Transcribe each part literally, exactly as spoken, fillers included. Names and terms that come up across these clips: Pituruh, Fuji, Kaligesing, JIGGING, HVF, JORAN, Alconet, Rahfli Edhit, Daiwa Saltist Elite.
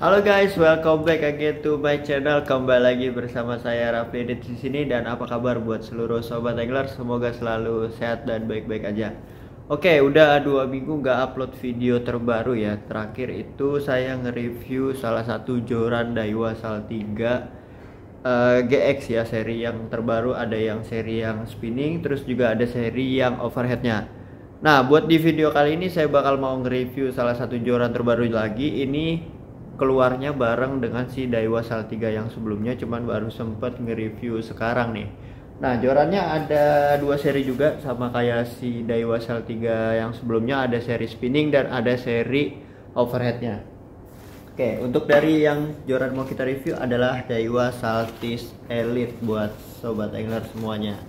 Halo guys, welcome back again to my channel. Kembali lagi bersama saya Rahfli Edhit di sini. Dan apa kabar buat seluruh sobat angler? Semoga selalu sehat dan baik-baik aja. Oke, udah dua minggu nggak upload video terbaru ya. Terakhir itu saya nge-review salah satu joran Daiwa Saltist Uh, G X ya, seri yang terbaru. Ada yang seri yang spinning, terus juga ada seri yang overheadnya. Nah, buat di video kali ini saya bakal mau nge-review salah satu joran terbaru lagi. Ini keluarnya bareng dengan si Daiwa Saltist yang sebelumnya, cuman baru sempet nge-review sekarang nih. Nah, jorannya ada dua seri juga, sama kayak si Daiwa Saltist yang sebelumnya. Ada seri spinning dan ada seri overheadnya. Oke, untuk dari yang joran mau kita review adalah Daiwa Saltist Elite buat sobat angler semuanya.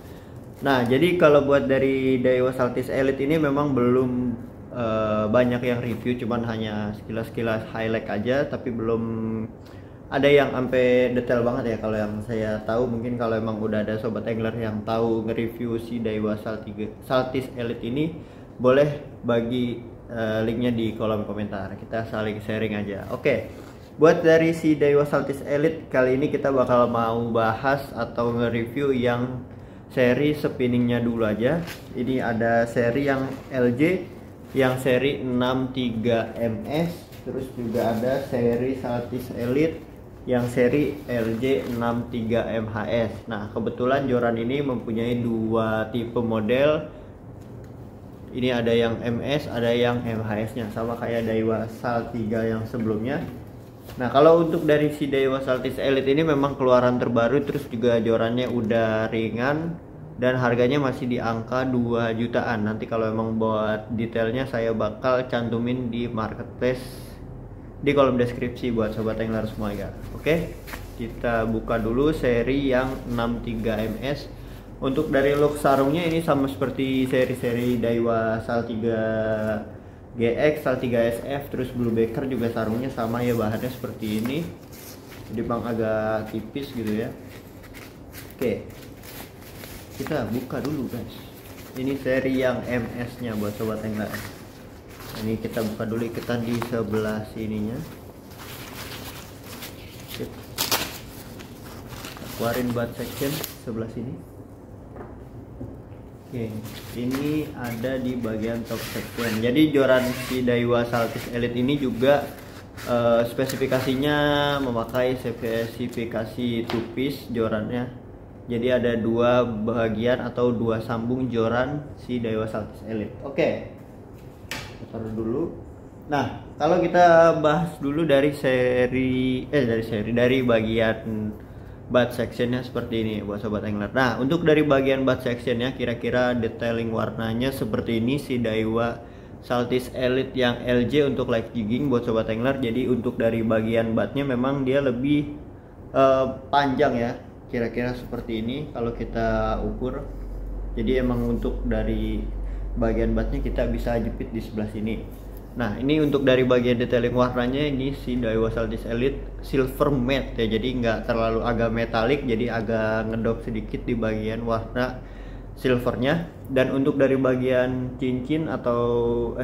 Nah, jadi kalau buat dari Daiwa Saltist Elite ini memang belum uh, banyak yang review, cuman hanya sekilas-sekilas highlight aja, tapi belum ada yang sampai detail banget ya. Kalau yang saya tahu, mungkin kalau emang udah ada sobat angler yang tahu nge-review si Daiwa Saltist Elite ini, boleh bagi Uh, linknya di kolom komentar, kita saling sharing aja. Oke, okay. Buat dari si Daiwa Saltist Elite kali ini kita bakal mau bahas atau nge-review yang seri spinningnya dulu aja. Ini ada seri yang L J, yang seri enam tiga M S, terus juga ada seri Saltist Elite yang seri L J enam tiga M H S. Nah, kebetulan joran ini mempunyai dua tipe model. Ini ada yang M S, ada yang M H S-nya, sama kayak Daiwa Saltist yang sebelumnya. Nah, kalau untuk dari si Daiwa Saltist Elite ini memang keluaran terbaru, terus juga jorannya udah ringan dan harganya masih di angka dua jutaan. Nanti kalau emang buat detailnya saya bakal cantumin di marketplace di kolom deskripsi buat sobat angler semua ya. Oke, kita buka dulu seri yang enam tiga M S. Untuk dari look sarungnya ini sama seperti seri-seri Daiwa Saltist G X, Saltist S F, terus Blue Baker juga sarungnya sama ya, bahannya seperti ini. Jadi bang agak tipis gitu ya. Oke, kita buka dulu guys. Ini seri yang M S-nya buat sobat angler. Ini kita buka dulu, kita di sebelah sininya. Keluarin butt section sebelah sini. Oke, ini ada di bagian top section. Jadi joran si Daiwa Saltist Elite ini juga uh, spesifikasinya memakai spesifikasi two piece jorannya. Jadi ada dua bagian atau dua sambung joran si Daiwa Saltist Elite. Oke, kita taruh dulu. Nah, kalau kita bahas dulu dari seri eh dari seri dari bagian butt sectionnya seperti ini buat sobat angler. Nah, untuk dari bagian butt sectionnya kira-kira detailing warnanya seperti ini si Daiwa Saltist Elite yang L J untuk live jigging buat sobat angler. Jadi untuk dari bagian buttnya memang dia lebih uh, panjang ya, kira-kira seperti ini kalau kita ukur. Jadi emang untuk dari bagian buttnya kita bisa jepit di sebelah sini. Nah, ini untuk dari bagian detailing warnanya ini si Daiwa Saltist Elite silver matte ya, jadi nggak terlalu agak metalik, jadi agak ngedop sedikit di bagian warna silvernya. Dan untuk dari bagian cincin atau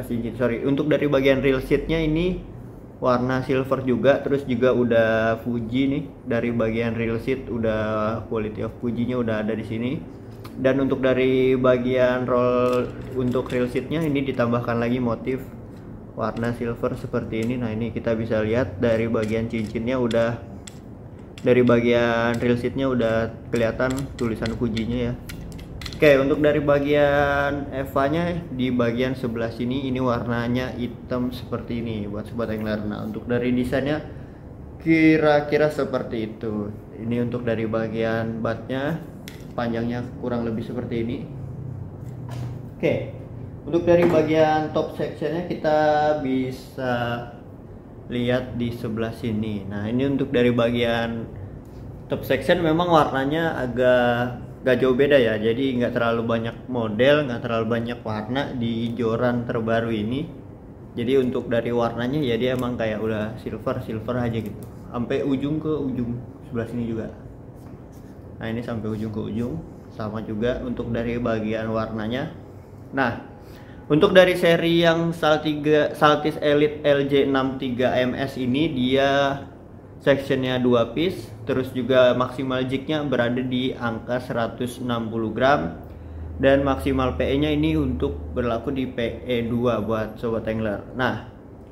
eh, cincin sorry, untuk dari bagian reel sheetnya ini warna silver juga, terus juga udah Fuji nih dari bagian reel sheet, udah quality of Fuji-nya udah ada di sini. Dan untuk dari bagian roll untuk reel sheetnya ini ditambahkan lagi motif warna silver seperti ini. Nah, ini kita bisa lihat dari bagian cincinnya udah, dari bagian reel sheetnya udah kelihatan tulisan Fuji-nya ya. Oke, untuk dari bagian Eva-nya di bagian sebelah sini ini warnanya hitam seperti ini buat sobat angler. Nah, untuk dari desainnya kira-kira seperti itu. Ini untuk dari bagian butt-nya panjangnya kurang lebih seperti ini. Oke, untuk dari bagian top sectionnya kita bisa lihat di sebelah sini. Nah, ini untuk dari bagian top section memang warnanya agak gak jauh beda ya. Jadi nggak terlalu banyak model, nggak terlalu banyak warna di joran terbaru ini. Jadi untuk dari warnanya ya dia emang kayak udah silver silver aja gitu. Sampai ujung ke ujung sebelah sini juga. Nah, ini sampai ujung ke ujung sama juga untuk dari bagian warnanya. Nah, Untuk dari seri yang Saltist Elite L J enam puluh tiga M S ini, dia sectionnya dua piece, terus juga maksimal jignya berada di angka seratus enam puluh gram, dan maksimal P E nya ini untuk berlaku di P E dua buat sobat angler. Nah,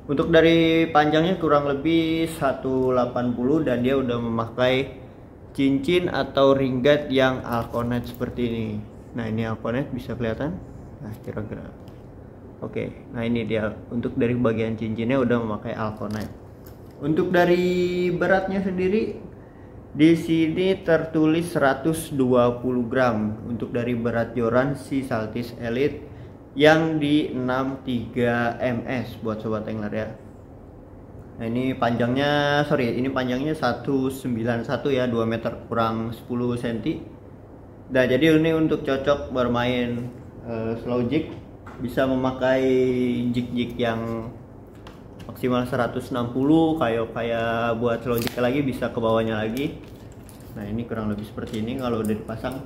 untuk dari panjangnya kurang lebih seratus delapan puluh, dan dia udah memakai cincin atau ringguide yang Alconet seperti ini. Nah, ini Alconet bisa kelihatan. Nah, kira-kira oke, nah ini dia untuk dari bagian cincinnya udah memakai Alconet. Untuk dari beratnya sendiri di sini tertulis seratus dua puluh gram untuk dari berat joran si Saltist Elite yang di enam puluh tiga M S buat sobat angler ya. Nah, ini panjangnya sorry ini panjangnya seratus sembilan puluh satu ya, dua meter kurang sepuluh senti. Nah, jadi ini untuk cocok bermain uh, slow jig, bisa memakai jig-jig yang maksimal seratus enam puluh, kayak kayak buat slow jig lagi bisa ke bawahnya lagi. Nah, ini kurang lebih seperti ini kalau udah dipasang.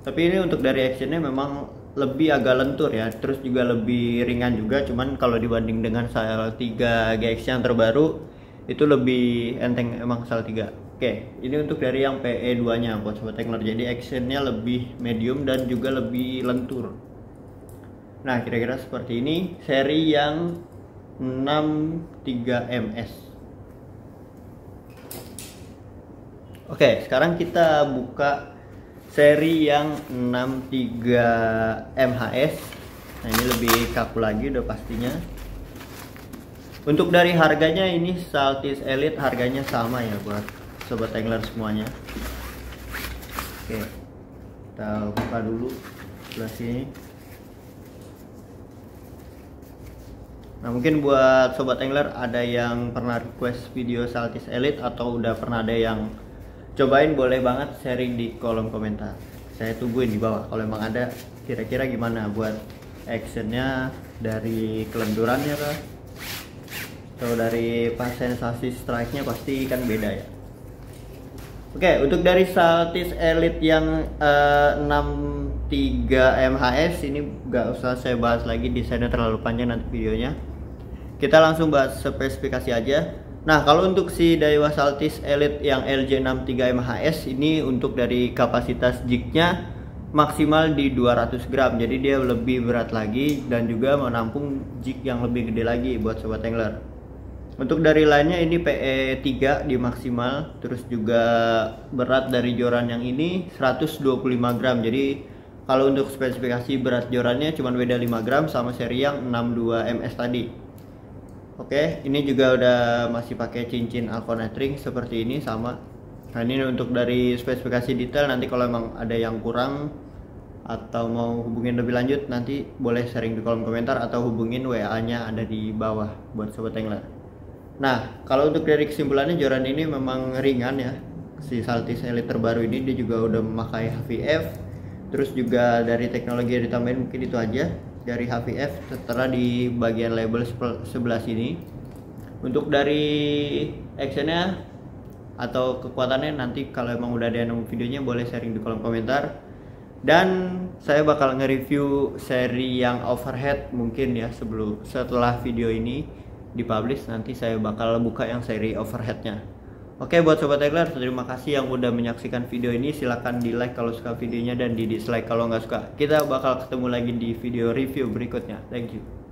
Tapi ini untuk dari actionnya memang lebih agak lentur ya, terus juga lebih ringan juga, cuman kalau dibanding dengan Saltist tiga G X yang terbaru itu lebih enteng emang Saltist tiga. Oke, ini untuk dari yang P E dua nya buat sobat angler, jadi actionnya lebih medium dan juga lebih lentur. Nah, kira-kira seperti ini seri yang enam puluh tiga M S. Oke, sekarang kita buka seri yang enam puluh tiga M H S. Nah, ini lebih kaku lagi udah pastinya. Untuk dari harganya ini Saltist Elite harganya sama ya buat sobat angler semuanya. Oke, kita buka dulu sebelah sini. Nah, mungkin buat sobat angler ada yang pernah request video Saltist Elite atau udah pernah ada yang cobain, boleh banget sharing di kolom komentar. Saya tungguin di bawah kalau emang ada kira-kira gimana buat actionnya, dari kelendurannya kah, atau dari pas sensasi strike-nya pasti kan beda ya. Oke, untuk dari Saltist Elite yang uh, enam puluh tiga M H S ini gak usah saya bahas lagi, desainnya terlalu panjang nanti videonya. Kita langsung bahas spesifikasi aja. Nah, kalau untuk si Daiwa Saltist Elite yang L J enam puluh tiga M H S ini untuk dari kapasitas jignya maksimal di dua ratus gram, jadi dia lebih berat lagi dan juga menampung jig yang lebih gede lagi buat sobat angler. Untuk dari lainnya ini P E tiga di maksimal, terus juga berat dari joran yang ini seratus dua puluh lima gram, jadi kalau untuk spesifikasi berat jorannya cuma beda lima gram sama seri yang enam puluh dua M S tadi. Oke, ini juga udah masih pakai cincin Alconet ring seperti ini sama. Nah, ini untuk dari spesifikasi detail, nanti kalau emang ada yang kurang atau mau hubungin lebih lanjut nanti boleh sharing di kolom komentar atau hubungin W A-nya ada di bawah buat sobat angler. Nah, kalau untuk dari kesimpulannya, joran ini memang ringan ya. Si Saltist Elite terbaru ini dia juga udah memakai H V F. Terus juga dari teknologi yang ditambahin mungkin itu aja. Dari H V F tertera di bagian label sebelah sini. Untuk dari actionnya atau kekuatannya nanti kalau emang udah ada yang videonya boleh sharing di kolom komentar. Dan saya bakal nge-review seri yang overhead mungkin ya, sebelum setelah video ini dipublish nanti saya bakal buka yang seri overheadnya. Oke, buat sobat angler, terima kasih yang udah menyaksikan video ini. Silahkan di like kalau suka videonya dan di dislike kalau nggak suka. Kita bakal ketemu lagi di video review berikutnya. Thank you.